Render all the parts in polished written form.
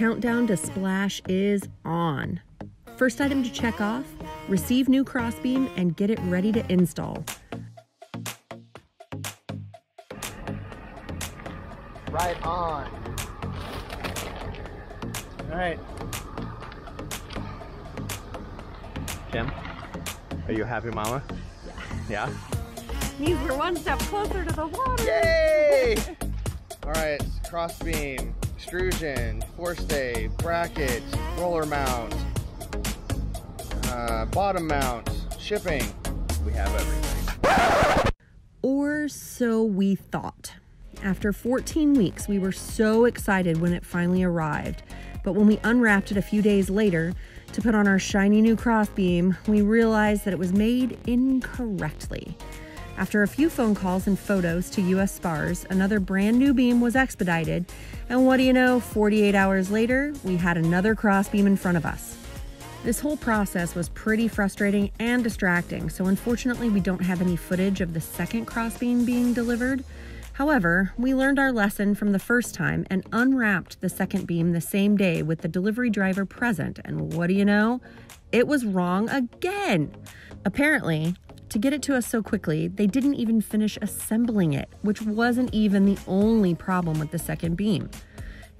countdown to splash is on. First item to check off, receive new crossbeam and get it ready to install. Right on. All right. Kim, are you happy, Mama? Yeah. Means we're one step closer to the water. Yay! All right, crossbeam, extrusion, forestay, bracket, roller mount, bottom mount, shipping. We have everything. Or so we thought. After 14 weeks, we were so excited when it finally arrived. But when we unwrapped it a few days later to put on our shiny new crossbeam, we realized that it was made incorrectly. After a few phone calls and photos to U.S. spars, another brand new beam was expedited. And what do you know, 48 hours later, we had another crossbeam in front of us. This whole process was pretty frustrating and distracting. So unfortunately, we don't have any footage of the second crossbeam being delivered. However, we learned our lesson from the first time and unwrapped the second beam the same day with the delivery driver present, and what do you know? It was wrong again! Apparently, to get it to us so quickly, they didn't even finish assembling it, which wasn't even the only problem with the second beam.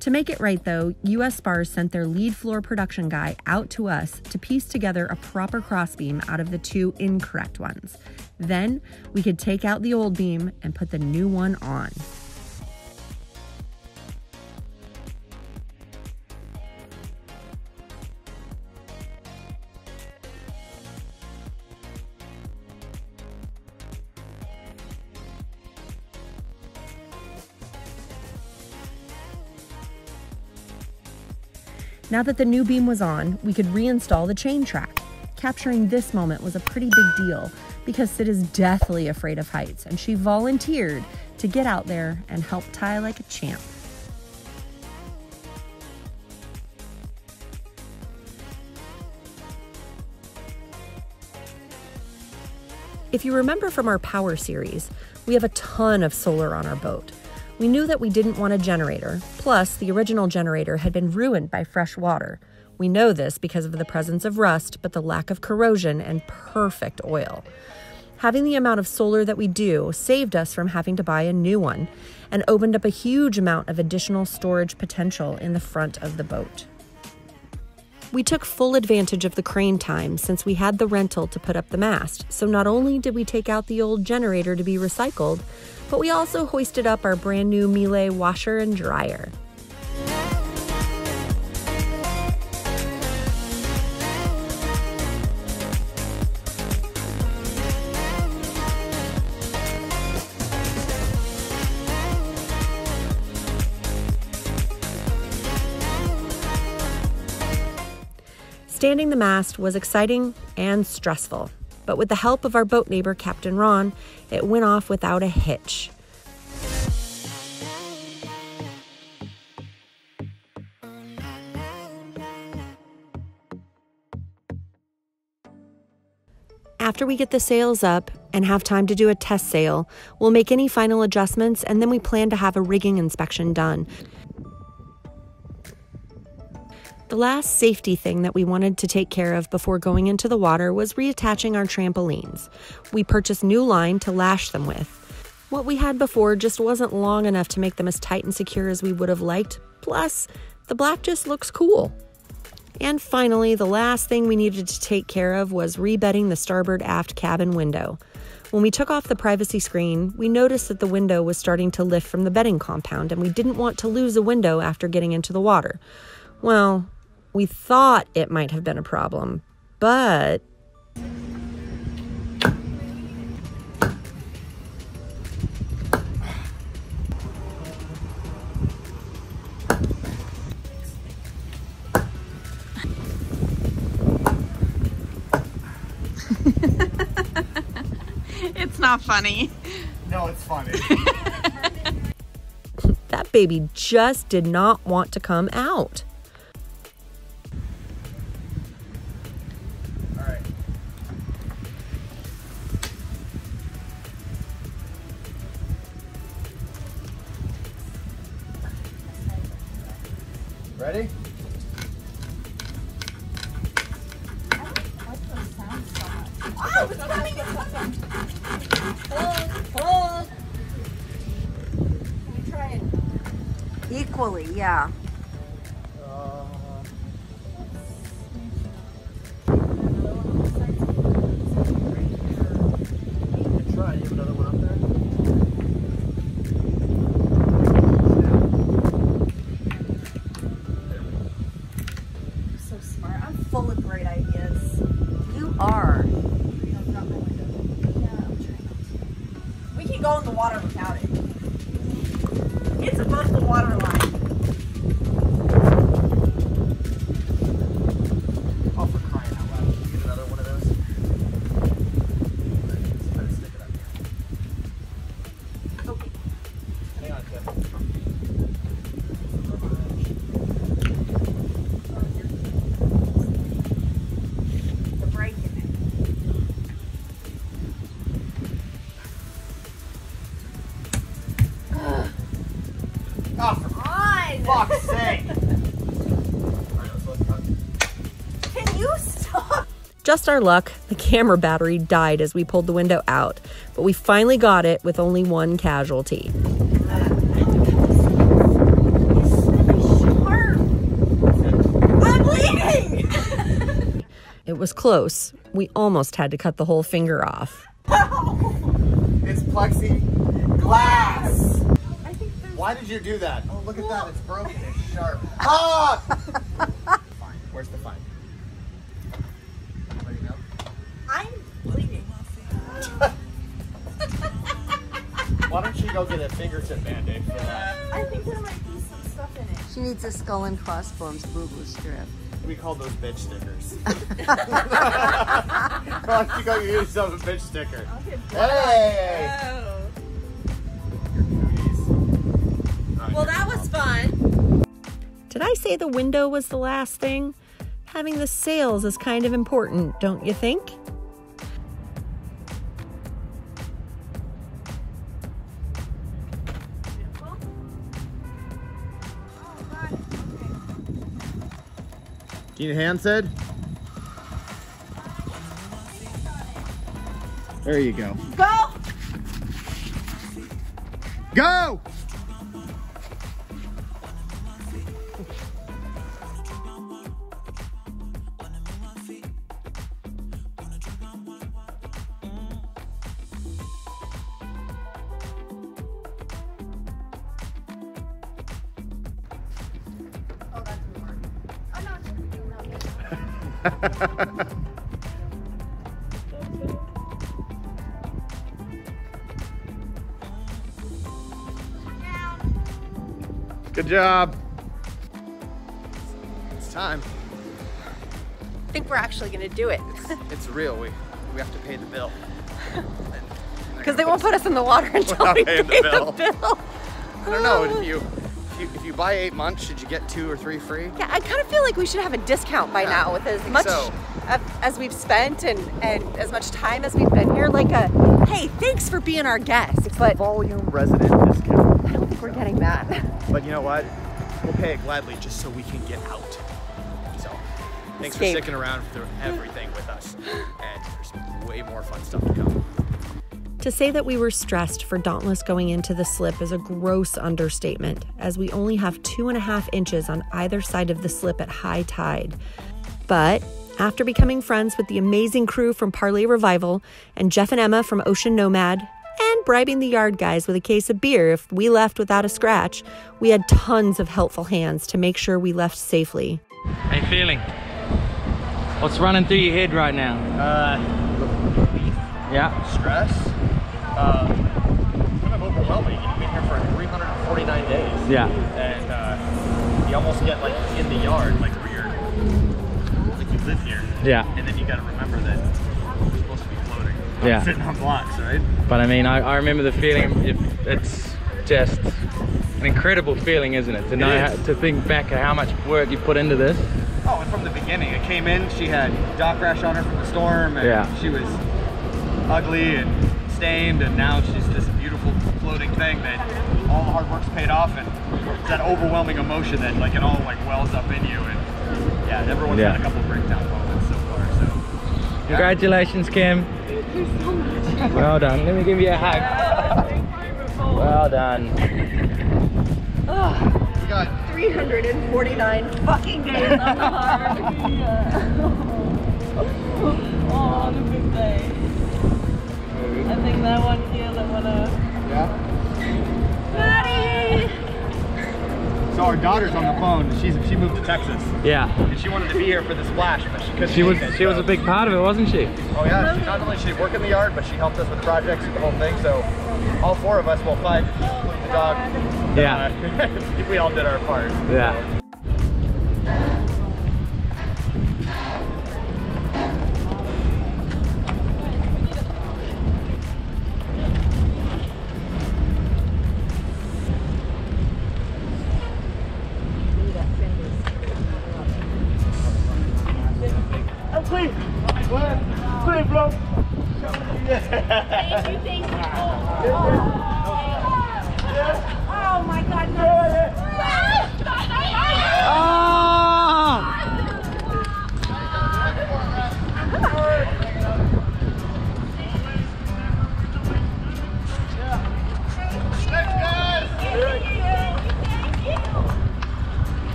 To make it right though, U.S. Spars sent their lead floor production guy out to us to piece together a proper crossbeam out of the two incorrect ones. Then we could take out the old beam and put the new one on. Now that the new beam was on, we could reinstall the chain track. Capturing this moment was a pretty big deal because Sid is deathly afraid of heights and she volunteered to get out there and help tie like a champ. If you remember from our power series, we have a ton of solar on our boat. We knew that we didn't want a generator, plus the original generator had been ruined by fresh water. We know this because of the presence of rust, but the lack of corrosion and perfect oil. Having the amount of solar that we do saved us from having to buy a new one and opened up a huge amount of additional storage potential in the front of the boat. We took full advantage of the crane time since we had the rental to put up the mast, so not only did we take out the old generator to be recycled, but we also hoisted up our brand new Miele washer and dryer. Standing the mast was exciting and stressful. But with the help of our boat neighbor, Captain Ron, it went off without a hitch. After we get the sails up and have time to do a test sail, we'll make any final adjustments and then we plan to have a rigging inspection done. The last safety thing that we wanted to take care of before going into the water was reattaching our trampolines. We purchased new line to lash them with. What we had before just wasn't long enough to make them as tight and secure as we would have liked, plus the black just looks cool. And finally, the last thing we needed to take care of was rebedding the starboard aft cabin window. When we took off the privacy screen, we noticed that the window was starting to lift from the bedding compound and we didn't want to lose a window after getting into the water. Well, we thought it might have been a problem, but... It's not funny. No, it's funny. That baby just did not want to come out. Ready? Hold. Can we try it? Equally, yeah. Just our luck, the camera battery died as we pulled the window out, but we finally got it with only one casualty. I'm bleeding! It was close. We almost had to cut the whole finger off. It's plexiglass! I think why did you do that? Oh, look at that. It's broken. It's sharp. Ah! Fine. Where's the fine? Why don't you go get a fingertip band-aid for that? I think there might be some stuff in it. She needs a skull and crossbones boo-boo strip. We call those bitch stickers. Why don't you go get yourself a bitch sticker? Hey! Oh. Well, that was fun. Did I say the window was the last thing? Having the sails is kind of important, don't you think? Need a hand, Sid? There you go. Go! Go! Good job. It's time. I think we're actually going to do it. It's real. We have to pay the bill. Because they won't put us in the water until we pay the bill. I don't know. If you buy 8 months, should you get 2 or 3 free? Yeah, I kind of feel like we should have a discount by now with as much as we've spent and as much time as we've been here. Like a, hey, thanks for being our guest. It's but a volume resident discount. I don't think we're getting that. But you know what? We'll pay it gladly just so we can get out. So thanks for sticking around through everything with us. And there's way more fun stuff to come. To say that we were stressed for Dauntless going into the slip is a gross understatement, as we only have 2.5 inches on either side of the slip at high tide. But after becoming friends with the amazing crew from Parlay Revival and Jeff and Emma from Ocean Nomad, and bribing the yard guys with a case of beer if we left without a scratch, we had tons of helpful hands to make sure we left safely. How you feeling? What's running through your head right now? Yeah. Stress? Kind of overwhelming. You've been here for 349 days. Yeah. And you almost get like in the yard, like where you're, like you live here. Yeah. And then you got to remember that you're supposed to be floating. Yeah. Sitting on blocks, right? But I mean, I remember the feeling. It's just an incredible feeling, isn't it? To know, to think back at how much work you put into this. Oh, and from the beginning, I came in. She had dock rash on her from the storm, and she was ugly and stained, and now she's this beautiful floating thing that all the hard work's paid off, and it's that overwhelming emotion that like it all like wells up in you, and everyone's had a couple of breakdown moments so far. So congratulations, Kim. you so much. Well done. Let me give you a hug. Yeah, well done. Oh, you got 349 fucking days on the hard. Oh, what a big day. I think that one here, that one up. Yeah. Maddie! So our daughter's on the phone. She moved to Texas. Yeah. And she wanted to be here for the splash, but she couldn't. She was a big part of it, wasn't she? Oh yeah. She not only did she work in the yard, but she helped us with projects and the whole thing. So all four of us, well, five, including the dog. Yeah. We all did our part. Yeah. So.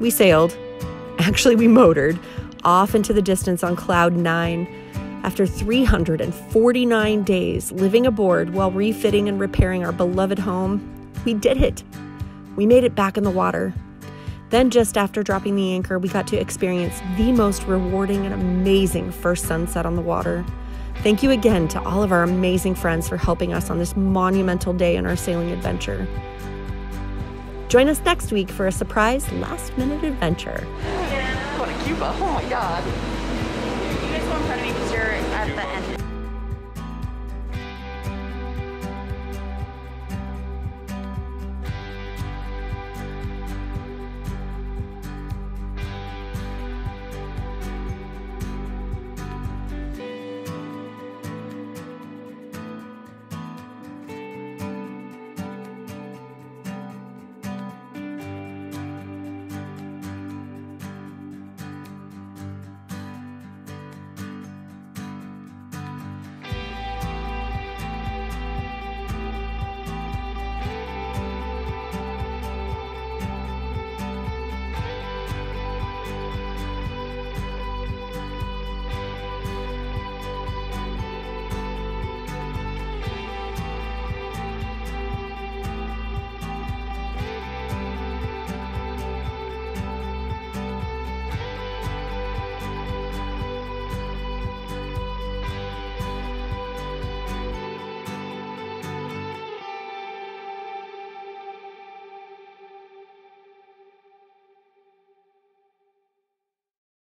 We sailed, actually we motored, off into the distance on cloud 9 after 349 days living aboard while refitting and repairing our beloved home. We did it. We made it back in the water. Then just after dropping the anchor, we got to experience the most rewarding and amazing first sunset on the water. Thank you again to all of our amazing friends for helping us on this monumental day in our sailing adventure. Join us next week for a surprise last-minute adventure. Yeah, I want to Cuba. Oh my God. You guys go in front of me because you're at the end.